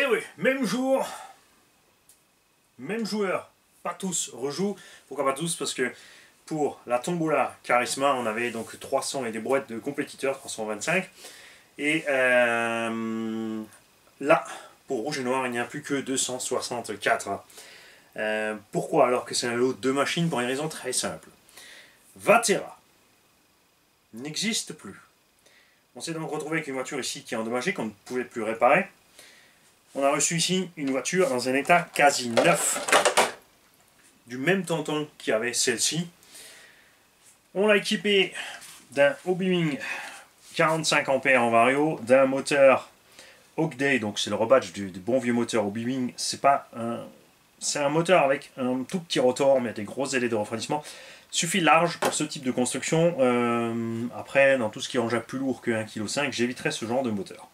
Et oui, même jour, même joueur, pas tous rejouent. Pourquoi pas tous? Parce que pour la Tombola Charisma, on avait donc 300 et des brouettes de compétiteurs, 325. Et là, pour Rouge et Noir, il n'y a plus que 264. Pourquoi alors que c'est un lot de machines? Pour une raison très simple. Vaterra n'existe plus. On s'est donc retrouvé avec une voiture ici qui est endommagée, qu'on ne pouvait plus réparer. On a reçu ici une voiture dans un état quasi neuf, du même tonton qu'il y avait celle-ci. On l'a équipée d'un obi-wing 45 ampères en vario, d'un moteur Oak Day, donc c'est le rebadge du bon vieux moteur obi-wing. C'est pas un... c'est un moteur avec un tout petit rotor, mais des gros délais de refroidissement. Suffit large pour ce type de construction. Après, dans tout ce qui est engin plus lourd que 1,5 kg, j'éviterai ce genre de moteur.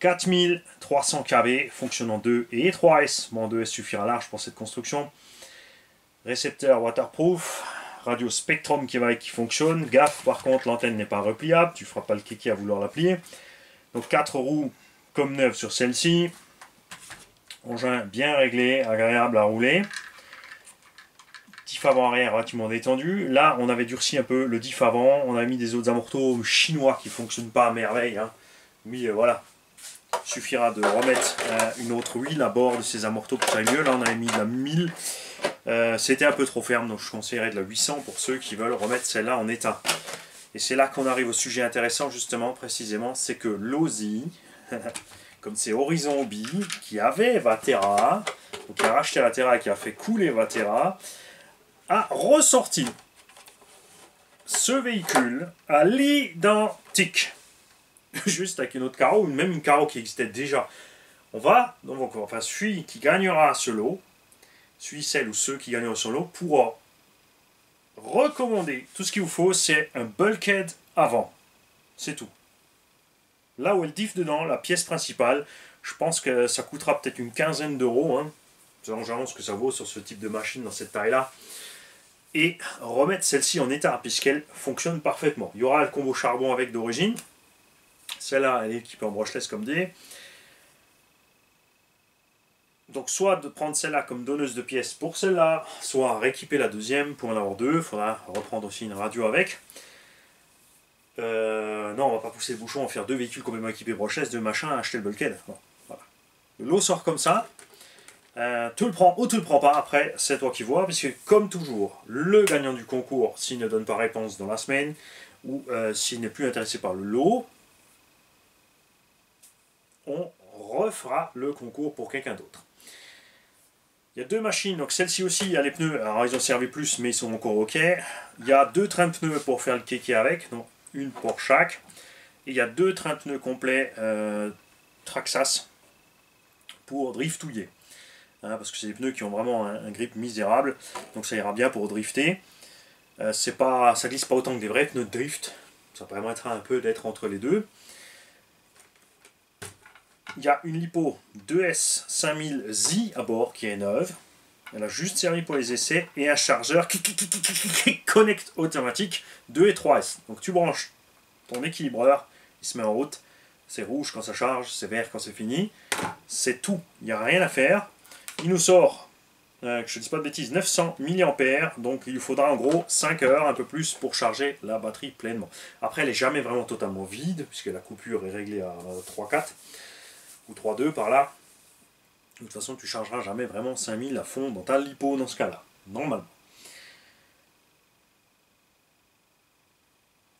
4300 kb, fonctionnant 2 et 3S. Bon, 2S suffira large pour cette construction. Récepteur waterproof, radio Spectrum qui va et qui fonctionne. Gaffe, par contre, l'antenne n'est pas repliable. Tu ne feras pas le kéké à vouloir la plier. Donc 4 roues comme neuves sur celle-ci. Engin bien réglé, agréable à rouler. Diff avant arrière relativement détendu. Là, on avait durci un peu le diff avant. On a mis des autres amortos chinois qui ne fonctionnent pas à merveille, hein. Mais voilà, il suffira de remettre une autre huile à bord de ces amortos pour que ça aille mieux. Là, on avait mis de la 1000. C'était un peu trop ferme, donc je conseillerais de la 800 pour ceux qui veulent remettre celle-là en état. Et c'est là qu'on arrive au sujet intéressant, justement, précisément, c'est que Losi, comme c'est Horizon Hobby, qui avait Vaterra, donc qui a racheté Vaterra et qui a fait couler Vaterra, a ressorti ce véhicule à l'identique, juste avec une autre carreau, même une carreau qui existait déjà. On va, donc enfin celui qui gagnera ce lot, celui, celle ou ceux qui gagneront ce lot, pourra recommander, tout ce qu'il vous faut, c'est un bulkhead avant, c'est tout. Là où elle diff dedans, la pièce principale, je pense que ça coûtera peut-être une quinzaine d'euros, hein, selon ce que ça vaut sur ce type de machine dans cette taille-là. Et remettre celle-ci en état, puisqu'elle fonctionne parfaitement. Il y aura le combo charbon avec d'origine. Celle-là, elle est équipée en brushless comme des. Donc soit de prendre celle-là comme donneuse de pièces pour celle-là, soit rééquiper la deuxième pour en avoir deux. Il faudra reprendre aussi une radio avec. Non, on va pas pousser le bouchon, on va faire deux véhicules complètement équipés brushless, deux machins, acheter le bulkhead. Bon, voilà. L'eau sort comme ça. Tu le prends ou tu le prends pas, après c'est toi qui vois, puisque comme toujours, le gagnant du concours, s'il ne donne pas réponse dans la semaine, ou s'il n'est plus intéressé par le lot, on refera le concours pour quelqu'un d'autre. Il y a deux machines, donc celle-ci aussi, il y a les pneus, alors ils ont servi plus, mais ils sont encore ok. Il y a deux trains de pneus pour faire le kéké avec, donc une pour chaque. Et il y a deux trains de pneus complets Traxxas pour driftouiller. Hein, parce que c'est des pneus qui ont vraiment un grip misérable, donc ça ira bien pour drifter. Ça glisse pas autant que des vrais pneus de drift, ça permettra un peu d'être entre les deux. Il y a une lipo 2S 5000Z à bord qui est neuve, elle a juste servi pour les essais, et un chargeur qui connecte automatique 2 et 3S. Donc tu branches ton équilibreur, il se met en route, c'est rouge quand ça charge, c'est vert quand c'est fini, c'est tout, il n'y a rien à faire. Il nous sort, que je ne dis pas de bêtises, 900 mAh, donc il lui faudra en gros 5 heures, un peu plus, pour charger la batterie pleinement. Après, elle n'est jamais vraiment totalement vide, puisque la coupure est réglée à 3,4 ou 3,2 par là. De toute façon, tu ne chargeras jamais vraiment 5000 à fond dans ta lipo dans ce cas-là, normalement.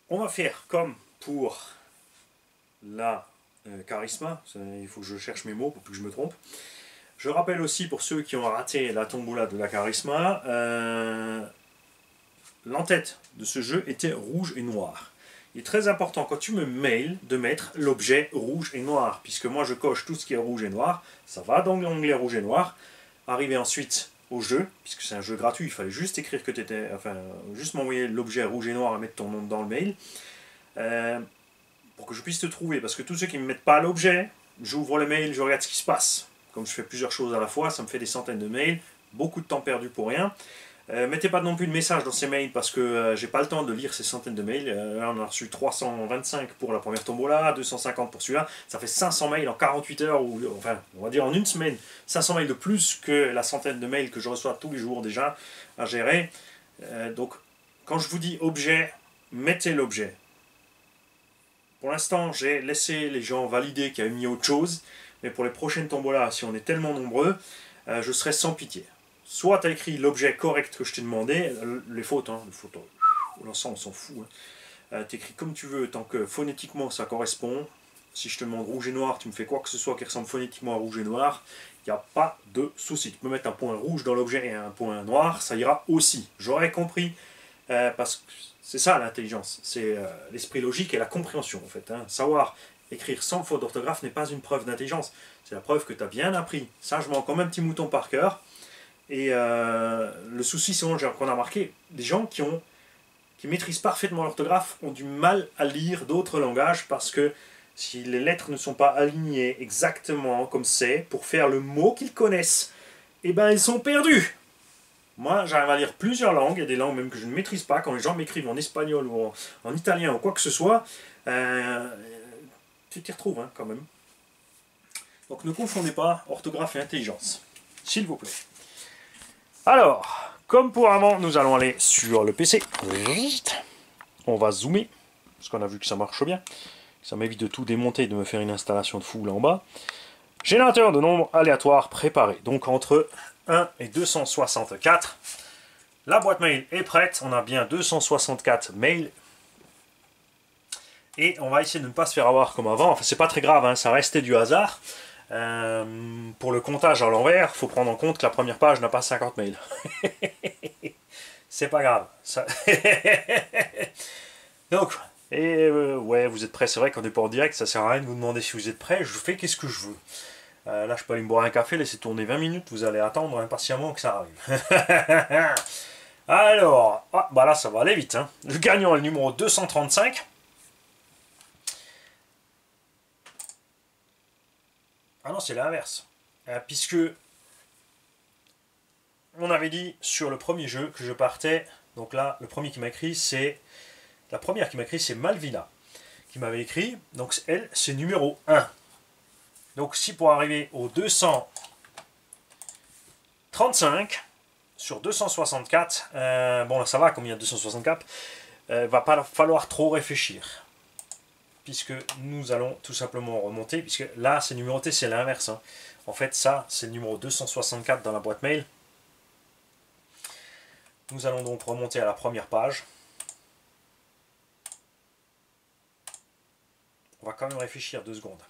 On va faire comme pour la Charisma, il faut que je cherche mes mots pour plus que je me trompe. Je rappelle aussi, pour ceux qui ont raté la tombola de la Charisma, l'entête de ce jeu était rouge et noir. Il est très important, quand tu me mails, de mettre l'objet rouge et noir, puisque moi je coche tout ce qui est rouge et noir, ça va dans l'onglet rouge et noir. Arriver ensuite au jeu, puisque c'est un jeu gratuit, il fallait juste écrire que tu étais, enfin, juste m'envoyer l'objet rouge et noir et mettre ton nom dans le mail, pour que je puisse te trouver, parce que tous ceux qui ne me mettent pas l'objet, j'ouvre le mail, je regarde ce qui se passe. Comme je fais plusieurs choses à la fois, ça me fait des centaines de mails, beaucoup de temps perdu pour rien. Mettez pas non plus de messages dans ces mails parce que j'ai pas le temps de lire ces centaines de mails. Là, on a reçu 325 pour la première tombola, 250 pour celui-là. Ça fait 500 mails en 48 heures, ou enfin, on va dire en une semaine. 500 mails de plus que la centaine de mails que je reçois tous les jours déjà à gérer. Donc, quand je vous dis objet, mettez l'objet. Pour l'instant, j'ai laissé les gens valider qui avaient mis autre chose. Mais pour les prochaines tombolas, si on est tellement nombreux, je serai sans pitié. Soit tu as écrit l'objet correct que je t'ai demandé, les fautes, hein, les fautes, l'ensemble, on s'en fout. Hein. Tu écris comme tu veux, tant que phonétiquement ça correspond. Si je te demande rouge et noir, tu me fais quoi que ce soit qui ressemble phonétiquement à rouge et noir, il n'y a pas de souci. Tu peux mettre un point rouge dans l'objet et un point noir, ça ira aussi. J'aurais compris, parce que c'est ça l'intelligence, c'est l'esprit logique et la compréhension en fait. Hein. Savoir écrire sans faute d'orthographe n'est pas une preuve d'intelligence, c'est la preuve que tu as bien appris. Ça, je m'en comme un petit mouton par cœur. Et le souci, c'est qu'on a remarqué, des gens qui maîtrisent parfaitement l'orthographe ont du mal à lire d'autres langages parce que si les lettres ne sont pas alignées exactement comme c'est, pour faire le mot qu'ils connaissent, eh ben ils sont perdus. Moi, j'arrive à lire plusieurs langues, il y a des langues même que je ne maîtrise pas. Quand les gens m'écrivent en espagnol ou en italien ou quoi que ce soit, tu t'y retrouves hein, quand même. Donc ne confondez pas orthographe et intelligence, s'il vous plaît. Alors, comme pour avant, nous allons aller sur le PC. On va zoomer, parce qu'on a vu que ça marche bien. Ça m'évite de tout démonter et de me faire une installation de fou là en bas. Générateur de nombres aléatoires préparé. Donc entre 1 et 264. La boîte mail est prête. On a bien 264 mails. Et on va essayer de ne pas se faire avoir comme avant. Enfin, c'est pas très grave, hein, ça restait du hasard. Pour le comptage à l'envers, il faut prendre en compte que la première page n'a pas 50 mails. C'est pas grave. Ça... Donc... Et ouais, vous êtes prêts, c'est vrai qu'on n'est pas en direct, ça sert à rien de vous demander si vous êtes prêts, je fais qu'est-ce que je veux. Là, je peux aller me boire un café, laisser tourner 20 minutes, vous allez attendre impatiemment que ça arrive. Alors, ah, bah là, ça va aller vite. Hein. Le gagnant est le numéro 235. Ah non, c'est l'inverse. Puisque, on avait dit sur le premier jeu que je partais, donc là, le premier qui m'a écrit, c'est... La première qui m'a écrit, c'est Malvina, qui m'avait écrit. Donc, elle, c'est numéro 1. Donc, si pour arriver au 235 sur 264, bon, là, ça va, comme il y a 264, va pas falloir trop réfléchir. Puisque nous allons tout simplement remonter, puisque là, c'est numéroté, c'est l'inverse. Hein. En fait, ça, c'est le numéro 264 dans la boîte mail. Nous allons donc remonter à la première page. On va quand même réfléchir 2 secondes.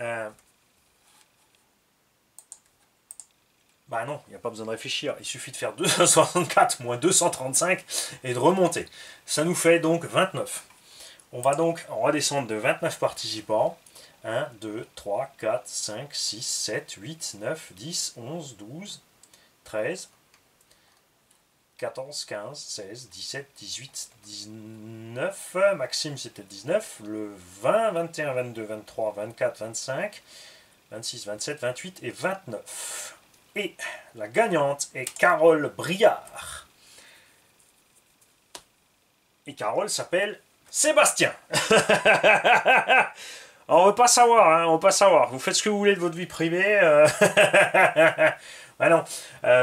Bah non, il n'y a pas besoin de réfléchir. Il suffit de faire 264 moins 235 et de remonter. Ça nous fait donc 29. On va donc redescendre de 29 participants. 1, 2, 3, 4, 5, 6, 7, 8, 9, 10, 11, 12, 13... 14, 15, 16, 17, 18, 19, Maxime c'était 19, le 20, 21, 22, 23, 24, 25, 26, 27, 28 et 29. Et la gagnante est Carole Briard. Et Carole s'appelle Sébastien. On ne veut pas savoir, hein, on veut pas savoir. Vous faites ce que vous voulez de votre vie privée. Ah non,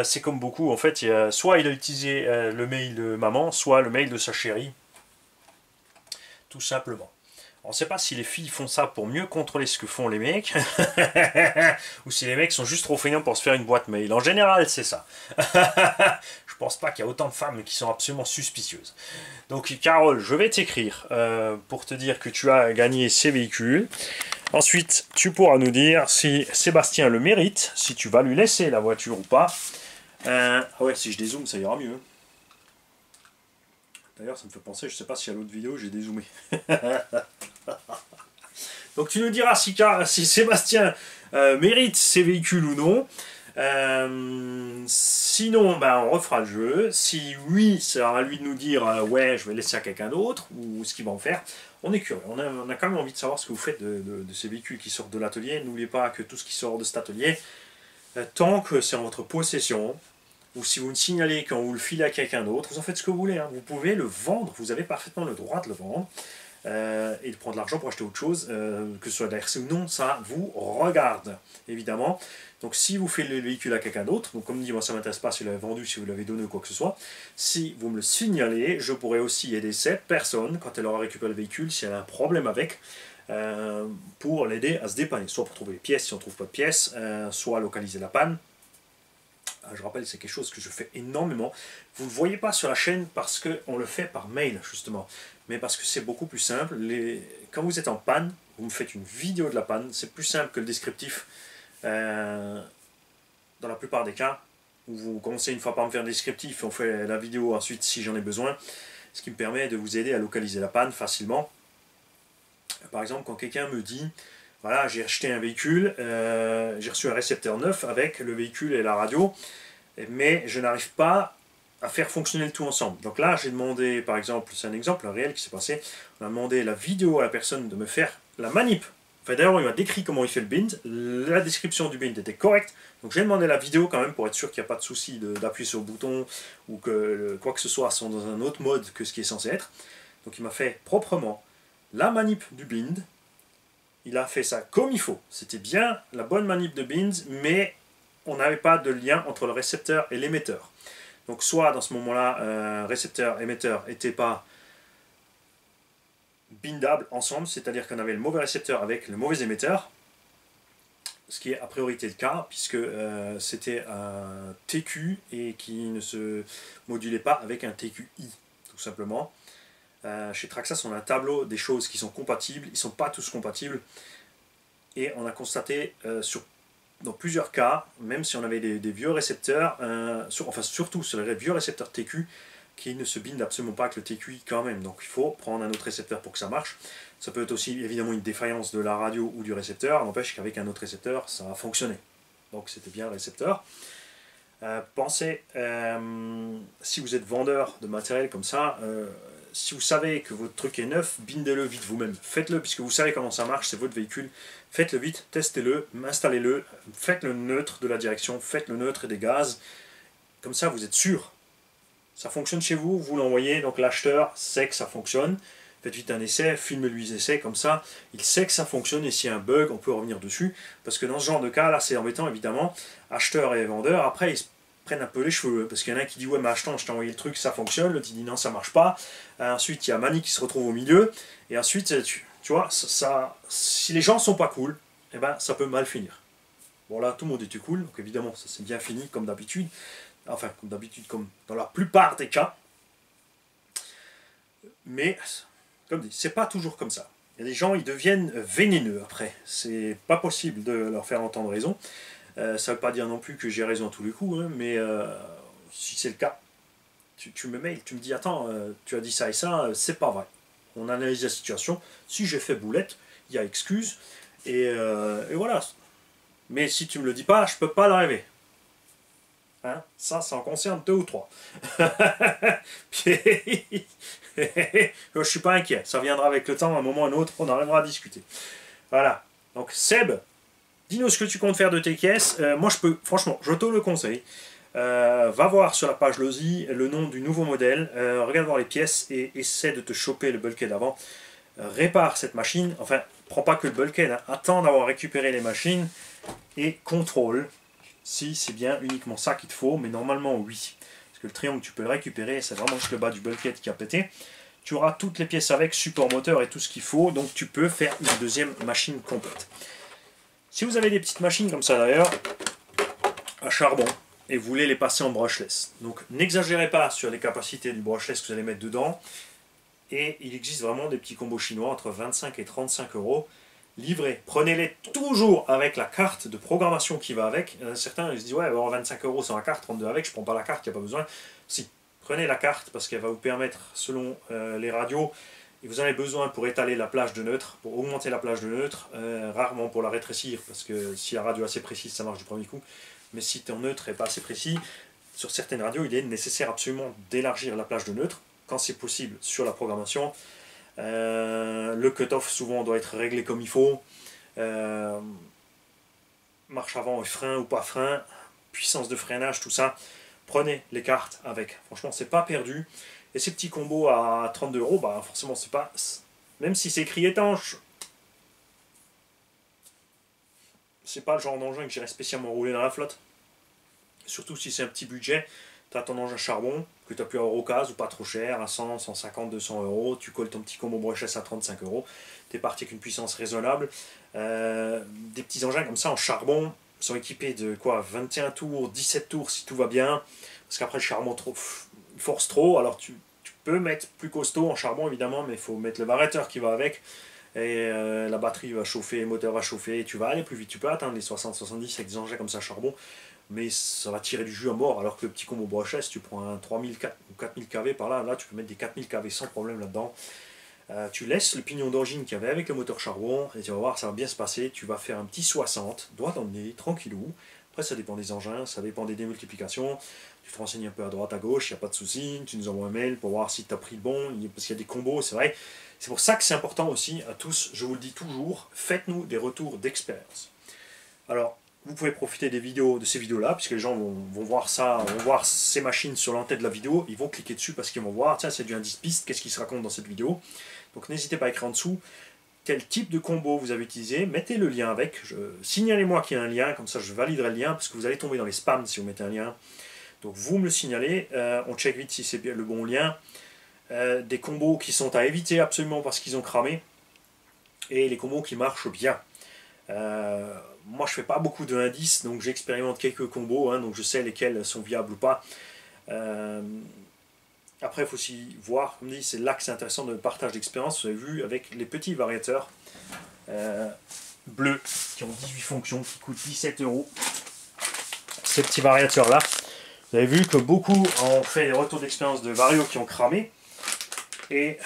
c'est comme beaucoup, en fait, soit il a utilisé le mail de maman, soit le mail de sa chérie, tout simplement. On ne sait pas si les filles font ça pour mieux contrôler ce que font les mecs, ou si les mecs sont juste trop fainéants pour se faire une boîte mail. En général, c'est ça. Je pense pas qu'il y a autant de femmes qui sont absolument suspicieuses. Donc, Carole, je vais t'écrire pour te dire que tu as gagné ces véhicules. Ensuite, tu pourras nous dire si Sébastien le mérite, si tu vas lui laisser la voiture ou pas. Ouais, si je dézoome, ça ira mieux. D'ailleurs, ça me fait penser, je ne sais pas si à l'autre vidéo, j'ai dézoomé. Donc, tu nous diras si Sébastien mérite ces véhicules ou non. Sinon, ben, on refera le jeu. Si oui, c'est à lui de nous dire ouais, je vais laisser à quelqu'un d'autre, ou ce qu'il va en faire. On est curieux, on a quand même envie de savoir ce que vous faites de ces véhicules qui sortent de l'atelier. N'oubliez pas que tout ce qui sort de cet atelier, tant que c'est en votre possession, ou si vous le signalez quand vous le filez à quelqu'un d'autre, vous en faites ce que vous voulez, hein. Vous pouvez le vendre, vous avez parfaitement le droit de le vendre et de prendre l'argent pour acheter autre chose, que ce soit de la RC ou non, ça vous regarde, évidemment. Donc si vous faites le véhicule à quelqu'un d'autre, donc comme dit, moi ça ne m'intéresse pas si vous l'avez vendu, si vous l'avez donné ou quoi que ce soit, si vous me le signalez, je pourrais aussi aider cette personne, quand elle aura récupéré le véhicule, si elle a un problème avec, pour l'aider à se dépanner, soit pour trouver les pièces, si on ne trouve pas de pièces, soit localiser la panne. Je rappelle, c'est quelque chose que je fais énormément. Vous ne le voyez pas sur la chaîne parce qu'on le fait par mail, justement. Mais parce que c'est beaucoup plus simple. Quand vous êtes en panne, vous me faites une vidéo de la panne. C'est plus simple que le descriptif. Dans la plupart des cas, où vous commencez une fois par me faire le descriptif, on fait la vidéo ensuite si j'en ai besoin. Ce qui me permet de vous aider à localiser la panne facilement. Par exemple, quand quelqu'un me dit... Voilà, j'ai acheté un véhicule, j'ai reçu un récepteur neuf avec le véhicule et la radio, mais je n'arrive pas à faire fonctionner le tout ensemble. Donc là, j'ai demandé, par exemple, c'est un exemple, un réel qui s'est passé, on a demandé la vidéo à la personne de me faire la manip. Enfin, d'ailleurs, il m'a décrit comment il fait le bind, la description du bind était correcte, donc j'ai demandé la vidéo quand même pour être sûr qu'il n'y a pas de souci d'appuyer sur le bouton ou que quoi que ce soit sont dans un autre mode que ce qui est censé être. Donc il m'a fait proprement la manip du bind. Il a fait ça comme il faut. C'était bien la bonne manip de Beans, mais on n'avait pas de lien entre le récepteur et l'émetteur. Donc soit dans ce moment-là, récepteur-émetteur n'était pas bindable ensemble, c'est-à-dire qu'on avait le mauvais récepteur avec le mauvais émetteur, ce qui est a priori le cas, puisque c'était un TQ et qui ne se modulait pas avec un TQI, tout simplement. Chez Traxxas, on a un tableau des choses qui sont compatibles, ils ne sont pas tous compatibles, et on a constaté dans plusieurs cas, même si on avait des vieux récepteurs, surtout sur les vieux récepteurs TQ, qui ne se bindent absolument pas avec le TQI quand même, donc il faut prendre un autre récepteur pour que ça marche. Ça peut être aussi évidemment une défaillance de la radio ou du récepteur, n'empêche qu'avec un autre récepteur, ça a fonctionné, donc c'était bien le récepteur. Pensez, si vous êtes vendeur de matériel comme ça, si vous savez que votre truc est neuf, bindez-le vite vous-même. Faites-le, puisque vous savez comment ça marche, c'est votre véhicule. Faites-le vite, testez-le, installez-le, faites-le neutre de la direction, faites-le neutre et des gaz. Comme ça, vous êtes sûr. Ça fonctionne chez vous, vous l'envoyez, donc l'acheteur sait que ça fonctionne. Faites vite un essai, filmez-lui les essais, comme ça, il sait que ça fonctionne, et s'il y a un bug, on peut revenir dessus. Parce que dans ce genre de cas, là, c'est embêtant, évidemment. Acheteurs et vendeurs, après, ils se prennent un peu les cheveux, parce qu'il y en a un qui dit ouais mais attends, je t'ai envoyé le truc, ça fonctionne, l'autre dit non ça marche pas, ensuite il y a Mani qui se retrouve au milieu, et ensuite tu vois, si les gens sont pas cool, et ben ça peut mal finir. Bon là tout le monde était cool, donc évidemment ça c'est bien fini comme d'habitude, enfin comme d'habitude, comme dans la plupart des cas, mais comme dit, c'est pas toujours comme ça. Il y a des gens, ils deviennent vénéneux après, c'est pas possible de leur faire entendre raison. Ça ne veut pas dire non plus que j'ai raison à tous les coups, hein, mais si c'est le cas, tu me mails, tu me dis « Attends, tu as dit ça et ça, c'est pas vrai. » On analyse la situation, si j'ai fait boulette, il y a excuse, et voilà. Mais si tu ne me le dis pas, je ne peux pas l'arriver. Hein? Ça en concerne 2 ou 3. Je ne suis pas inquiet, ça viendra avec le temps, à un moment ou à un autre, on arrivera à discuter. Voilà, donc Seb, dis-nous ce que tu comptes faire de tes caisses. Moi, franchement, je te le conseille. Va voir sur la page Losi le nom du nouveau modèle. Regarde voir les pièces et essaie de te choper le bulkhead avant. Répare cette machine. Enfin, prends pas que le bulkhead. Hein. Attends d'avoir récupéré les machines et contrôle si c'est bien uniquement ça qu'il te faut. Mais normalement, oui. Parce que le triangle, tu peux le récupérer. C'est vraiment juste le bas du bulkhead qui a pété. Tu auras toutes les pièces avec, support moteur et tout ce qu'il faut. Donc, tu peux faire une deuxième machine complète. Si vous avez des petites machines comme ça d'ailleurs, à charbon, et vous voulez les passer en brushless, donc n'exagérez pas sur les capacités du brushless que vous allez mettre dedans, et il existe vraiment des petits combos chinois entre 25 et 35 euros livrés. Prenez-les toujours avec la carte de programmation qui va avec. Certains ils se disent « Ouais, alors 25 euros sans la carte, 32 avec, je prends pas la carte, il n'y a pas besoin. » Si, prenez la carte parce qu'elle va vous permettre, selon les radios, et vous en avez besoin pour étaler la plage de neutre, pour augmenter la plage de neutre, rarement pour la rétrécir, parce que si la radio est assez précise, ça marche du premier coup, mais si ton neutre n'est pas assez précis, sur certaines radios, il est nécessaire absolument d'élargir la plage de neutre, quand c'est possible, sur la programmation. Le cut-off, souvent, doit être réglé comme il faut. Marche avant et frein ou pas frein, puissance de freinage, tout ça. prenez les cartes avec. Franchement, c'est pas perdu. Et ces petits combos à 32 €, bah forcément, c'est pas... Même si c'est écrit étanche, c'est pas le genre d'engin que j'irais spécialement rouler dans la flotte. Surtout si c'est un petit budget, tu as ton engin charbon, que tu as pu avoir au cas ou pas trop cher, à 100, 150, 200 €, tu colles ton petit combo brochesse à 35 €, tu es parti avec une puissance raisonnable. Des petits engins comme ça en charbon sont équipés de quoi, 21 tours, 17 tours si tout va bien, parce qu'après le charbon trop, force trop, alors tu peux mettre plus costaud en charbon évidemment, mais il faut mettre le variateur qui va avec. Et la batterie va chauffer, le moteur va chauffer, tu vas aller plus vite, tu peux atteindre les 60-70 avec des engins comme ça charbon, mais ça va tirer du jus à mort, alors que le petit combo brochesse, tu prends un 3000 ou 4000 kV par là, là tu peux mettre des 4000 kV sans problème là-dedans. Tu laisses le pignon d'origine qu'il y avait avec le moteur charbon, et tu vas voir, ça va bien se passer, tu vas faire un petit 60, doigt dans le nez, tranquillou. Après ça dépend des engins, ça dépend des démultiplications, tu te renseignes un peu à droite, à gauche, il n'y a pas de souci, tu nous envoies un mail pour voir si tu as pris le bon, parce qu'il y a des combos, c'est vrai. C'est pour ça que c'est important aussi à tous, je vous le dis toujours, faites-nous des retours d'expérience. Alors, vous pouvez profiter des vidéos, de ces vidéos-là, puisque les gens vont voir ça, vont voir ces machines sur l'entête de la vidéo, ils vont cliquer dessus parce qu'ils vont voir, tiens, c'est du indice piste, qu'est-ce qui se raconte dans cette vidéo. Donc n'hésitez pas à écrire en dessous quel type de combo vous avez utilisé, mettez le lien avec, signalez-moi qu'il y a un lien, comme ça je validerai le lien, parce que vous allez tomber dans les spams si vous mettez un lien. Donc vous me le signalez, on check vite si c'est le bon lien, des combos qui sont à éviter absolument parce qu'ils ont cramé, et les combos qui marchent bien. Moi je fais pas beaucoup de indices, donc j'expérimente quelques combos, hein, donc je sais lesquels sont viables ou pas. Après, il faut aussi voir, comme dit, c'est là que c'est intéressant de partage d'expérience. Vous avez vu avec les petits variateurs bleus qui ont 18 fonctions, qui coûtent 17 €. Ces petits variateurs-là, vous avez vu que beaucoup ont fait des retours d'expérience de varios qui ont cramé. Et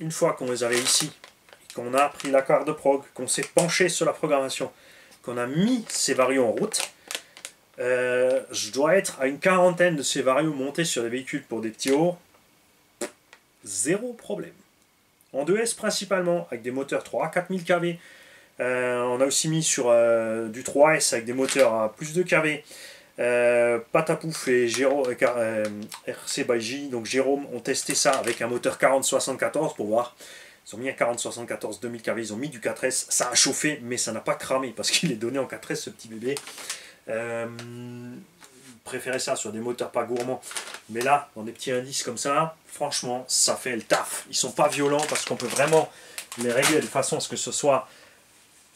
une fois qu'on les avait ici, qu'on a pris la carte de prog, qu'on s'est penché sur la programmation, qu'on a mis ces varios en route, je dois être à une quarantaine de ces varios montés sur des véhicules pour des petits hauts. Zéro problème. En 2S principalement, avec des moteurs 3 à 4000 kV. On a aussi mis sur du 3S avec des moteurs à plus de kV. Patapouf et RC by J, donc Jérôme, ont testé ça avec un moteur 40-74 pour voir. Ils ont mis un 40-74 2000 kV, ils ont mis du 4S. Ça a chauffé, mais ça n'a pas cramé parce qu'il est donné en 4S ce petit bébé. Préférer ça sur des moteurs pas gourmands, mais là dans des petits indices comme ça, franchement ça fait le taf. Ils sont pas violents parce qu'on peut vraiment les régler de façon à ce que ce soit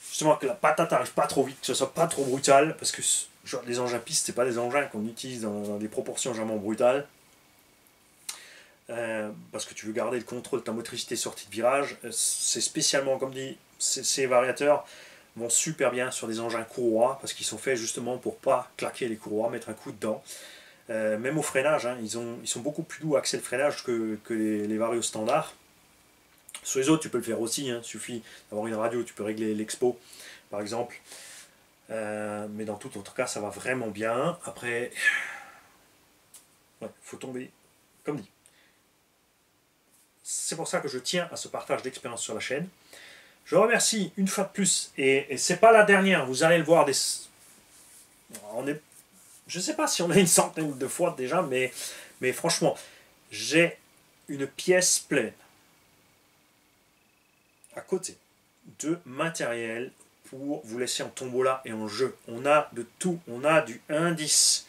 justement que la patate arrive pas trop vite, que ce soit pas trop brutal, parce que genre, les engins pistes, c'est pas des engins qu'on utilise dans des proportions jamais brutales, parce que tu veux garder le contrôle de ta motricité sortie de virage. C'est spécialement, comme dit, ces variateurs vont super bien sur des engins courroies, parce qu'ils sont faits justement pour pas claquer les courroies, mettre un coup dedans. Même au freinage, hein, ils sont beaucoup plus doux à axer le freinage que les varios standards. Sur les autres, tu peux le faire aussi, hein, suffit d'avoir une radio, tu peux régler l'expo par exemple. Mais dans tout autre cas, ça va vraiment bien. Après, ouais, faut tomber, comme dit. C'est pour ça que je tiens à ce partage d'expérience sur la chaîne. Je remercie une fois de plus, et c'est pas la dernière, vous allez le voir, je sais pas si on a une centaine de fois déjà, mais franchement, j'ai une pièce pleine à côté de matériel pour vous laisser en tombola et en jeu. On a de tout, on a du indice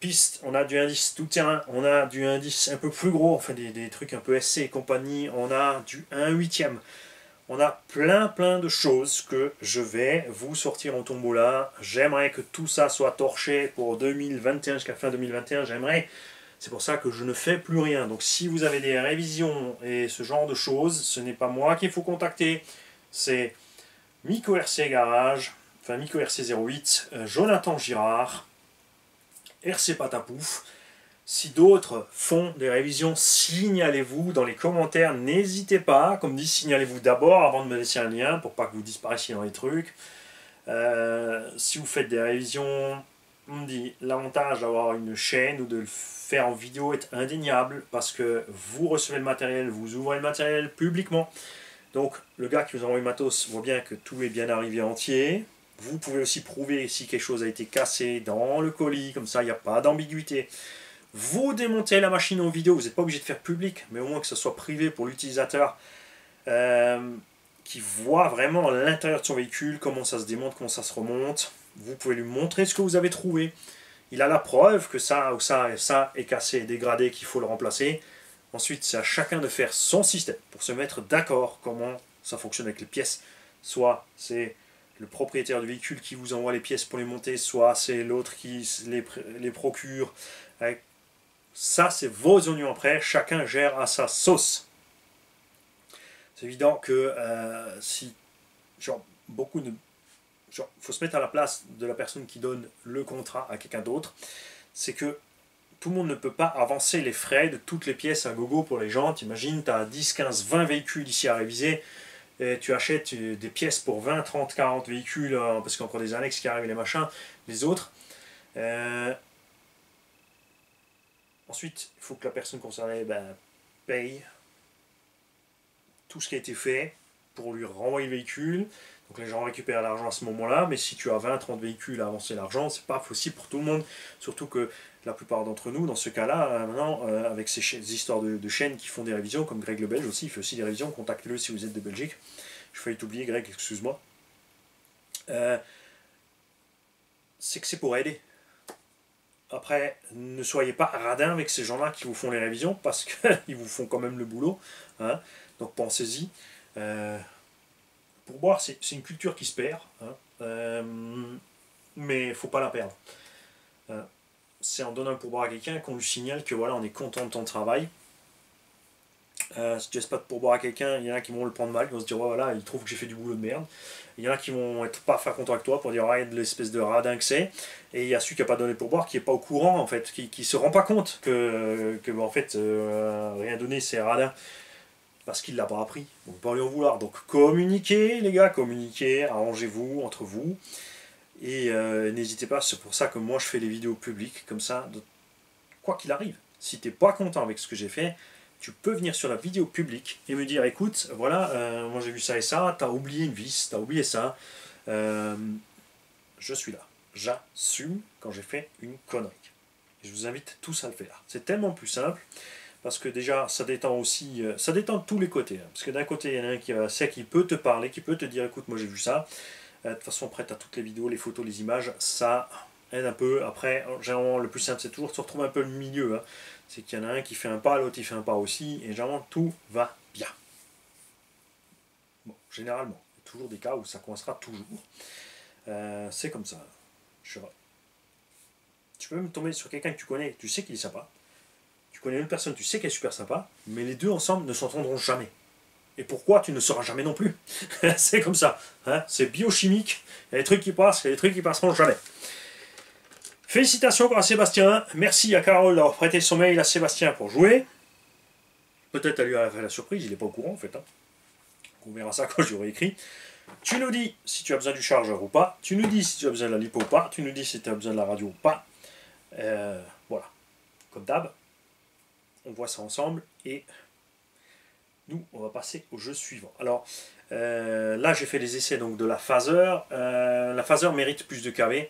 piste, on a du indice tout terrain, on a du indice un peu plus gros, enfin des trucs un peu SC et compagnie, on a du 1/8e. On a plein de choses que je vais vous sortir en tombola. J'aimerais que tout ça soit torché pour 2021, jusqu'à fin 2021, j'aimerais. C'est pour ça que je ne fais plus rien. Donc si vous avez des révisions et ce genre de choses, ce n'est pas moi qu'il faut contacter. C'est Micro RC Garage, enfin Micro RC 08, Jonathan Girard, RC Patapouf. Si d'autres font des révisions, signalez-vous dans les commentaires, n'hésitez pas, comme dit, signalez-vous d'abord avant de me laisser un lien, pour pas que vous disparaissiez dans les trucs. Si vous faites des révisions, on me dit, l'avantage d'avoir une chaîne ou de le faire en vidéo est indéniable, parce que vous recevez le matériel, vous ouvrez le matériel publiquement. Donc le gars qui vous envoie le matos voit bien que tout est bien arrivé entier, Vous pouvez aussi prouver si quelque chose a été cassé dans le colis, comme ça il n'y a pas d'ambiguïté. Vous démontez la machine en vidéo, vous n'êtes pas obligé de faire public, mais au moins que ce soit privé pour l'utilisateur qui voit vraiment l'intérieur de son véhicule, comment ça se démonte, comment ça se remonte. Vous pouvez lui montrer ce que vous avez trouvé. Il a la preuve que ça ou ça et ça est cassé et dégradé, qu'il faut le remplacer. Ensuite, c'est à chacun de faire son système pour se mettre d'accord comment ça fonctionne avec les pièces. Soit c'est le propriétaire du véhicule qui vous envoie les pièces pour les monter, soit c'est l'autre qui les procure. Ça, c'est vos oignons après, chacun gère à sa sauce. C'est évident que faut se mettre à la place de la personne qui donne le contrat à quelqu'un d'autre. C'est que tout le monde ne peut pas avancer les frais de toutes les pièces à gogo pour les gens. T'imagines, tu as 10, 15, 20 véhicules ici à réviser. Et tu achètes des pièces pour 20, 30, 40 véhicules, parce qu'il y a encore des annexes qui arrivent et les machins, les autres. Ensuite, il faut que la personne concernée paye tout ce qui a été fait pour lui renvoyer le véhicule. Donc les gens récupèrent l'argent à ce moment-là, mais si tu as 20, 30 véhicules à avancer l'argent, c'est pas possible pour tout le monde. Surtout que la plupart d'entre nous, dans ce cas-là, maintenant, avec ces histoires de chaînes qui font des révisions, comme Greg le Belge aussi, il fait aussi des révisions, contactez-le si vous êtes de Belgique. Je failli t'oublier, Greg, excuse-moi. C'est que c'est pour aider. Après, ne soyez pas radin avec ces gens-là qui vous font les révisions, parce qu'ils vous font quand même le boulot. Hein, donc pensez-y. Pour boire, c'est une culture qui se perd, hein, mais il ne faut pas la perdre. C'est en donnant un pourboire à quelqu'un qu'on lui signale que voilà, on est content de ton travail. Si tu laisses pas de pourboire à quelqu'un, il y en a qui vont le prendre mal, ils vont se dire ouais, voilà, il trouve que j'ai fait du boulot de merde. Il y en a qui vont être pas contents avec toi pour dire ouais, l'espèce de radin que c'est. Et il y a celui qui n'a pas donné de pourboire, qui n'est pas au courant en fait, qui se rend pas compte que en fait rien donner c'est radin. Parce qu'il ne l'a pas appris, on ne peut pas lui en vouloir. Donc communiquez les gars, communiquez, arrangez-vous entre vous. Et n'hésitez pas, c'est pour ça que moi je fais les vidéos publiques, comme ça, quoi qu'il arrive. Si tu n'es pas content avec ce que j'ai fait, tu peux venir sur la vidéo publique et me dire, écoute, voilà, moi j'ai vu ça et ça, t'as oublié une vis, t'as oublié ça. Je suis là, j'assume quand j'ai fait une connerie. Et je vous invite tous à le faire, c'est tellement plus simple. Parce que déjà, ça détend aussi, ça détend de tous les côtés. Hein. Parce que d'un côté, il y en a un qui sait, qui peut te parler, qui peut te dire, écoute, moi j'ai vu ça. De toute façon, après, tu as toutes les vidéos, les photos, les images, ça aide un peu. Après, généralement, le plus simple, c'est toujours de se retrouver un peu le milieu. Hein. C'est qu'il y en a un qui fait un pas, l'autre, il fait un pas aussi. Et généralement, tout va bien. Bon, généralement, il y a toujours des cas où ça coincera toujours. C'est comme ça. Tu peux même tomber sur quelqu'un que tu connais, tu sais qu'il est sympa. Tu connais une personne, tu sais qu'elle est super sympa, mais les deux ensemble ne s'entendront jamais. Et pourquoi tu ne sauras jamais non plus. C'est comme ça, hein, c'est biochimique, il y a des trucs qui passent, il y a des trucs qui passeront jamais. Félicitations à Sébastien, merci à Carole d'avoir prêté son mail à Sébastien pour jouer. Peut-être à lui a fait la surprise, il n'est pas au courant en fait. Hein. On verra ça quand j'aurai écrit. Tu nous dis si tu as besoin du chargeur ou pas, tu nous dis si tu as besoin de la lipo ou pas, tu nous dis si tu as besoin de la radio ou pas. Voilà, comme d'hab. On voit ça ensemble et nous on va passer au jeu suivant. Alors là j'ai fait les essais donc de la Phaser. La Phaser mérite plus de KV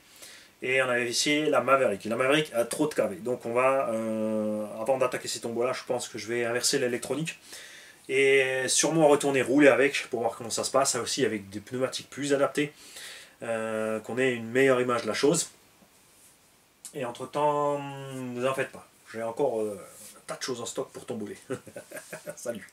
et on avait essayé la Maverick. La Maverick a trop de KV donc on va avant d'attaquer ces tombeaux là je pense que je vais inverser l'électronique et sûrement retourner rouler avec pour voir comment ça se passe. Ça aussi avec des pneumatiques plus adaptées qu'on ait une meilleure image de la chose. Et entre temps ne vous en faites pas. J'ai encore... tas de choses en stock pour tomboler. Salut.